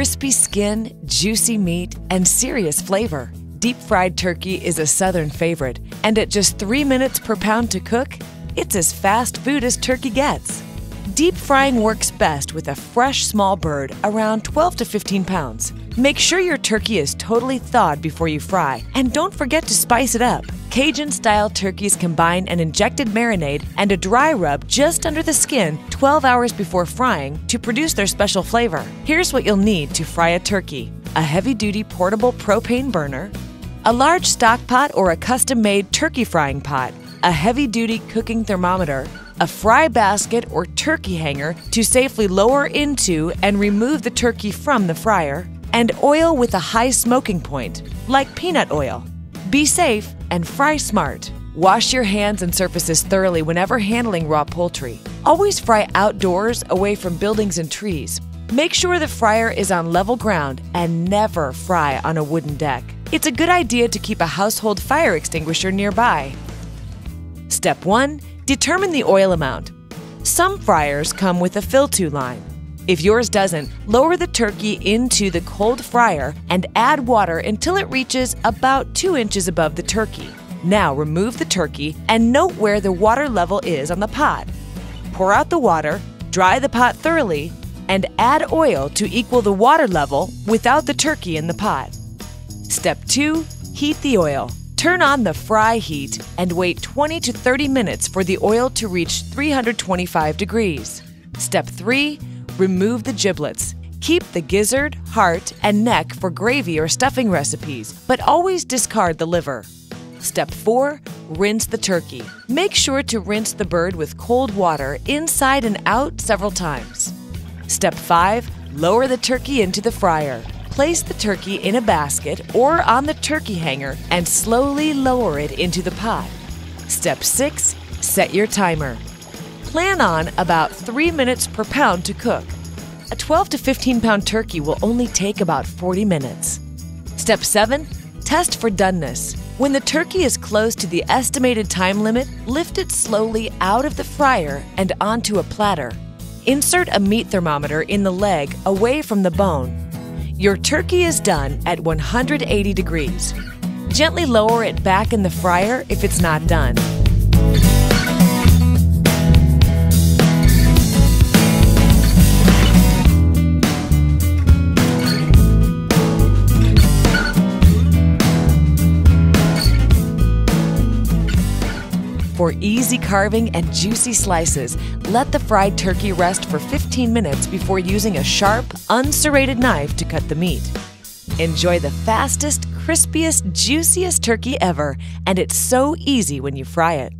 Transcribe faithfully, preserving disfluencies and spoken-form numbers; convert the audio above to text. crispy skin, juicy meat, and serious flavor. Deep-fried turkey is a Southern favorite, and at just three minutes per pound to cook, it's as fast food as turkey gets. Deep frying works best with a fresh small bird around twelve to fifteen pounds. Make sure your turkey is totally thawed before you fry, and don't forget to spice it up. Cajun-style turkeys combine an injected marinade and a dry rub just under the skin twelve hours before frying to produce their special flavor. Here's what you'll need to fry a turkey: a heavy-duty portable propane burner, a large stock pot or a custom-made turkey frying pot, a heavy-duty cooking thermometer, a fry basket or turkey hanger to safely lower into and remove the turkey from the fryer, and oil with a high smoking point, like peanut oil. Be safe and fry smart. Wash your hands and surfaces thoroughly whenever handling raw poultry. Always fry outdoors, away from buildings and trees. Make sure the fryer is on level ground and never fry on a wooden deck. It's a good idea to keep a household fire extinguisher nearby. Step one. Determine the oil amount. Some fryers come with a fill-to line. If yours doesn't, lower the turkey into the cold fryer and add water until it reaches about two inches above the turkey. Now remove the turkey and note where the water level is on the pot. Pour out the water, dry the pot thoroughly, and add oil to equal the water level without the turkey in the pot. Step two. Heat the oil. Turn on the fry heat and wait twenty to thirty minutes for the oil to reach three hundred twenty-five degrees. Step three. Remove the giblets. Keep the gizzard, heart, and neck for gravy or stuffing recipes, but always discard the liver. Step four. Rinse the turkey. Make sure to rinse the bird with cold water inside and out several times. Step five. Lower the turkey into the fryer. Place the turkey in a basket or on the turkey hanger and slowly lower it into the pot. Step six. Set your timer. Plan on about three minutes per pound to cook. A twelve to fifteen pound turkey will only take about forty minutes. Step seven. Test for doneness. When the turkey is close to the estimated time limit, lift it slowly out of the fryer and onto a platter. Insert a meat thermometer in the leg away from the bone. Your turkey is done at one hundred eighty degrees. Gently lower it back in the fryer if it's not done. For easy carving and juicy slices, let the fried turkey rest for fifteen minutes before using a sharp, unserrated knife to cut the meat. Enjoy the fastest, crispiest, juiciest turkey ever, and it's so easy when you fry it.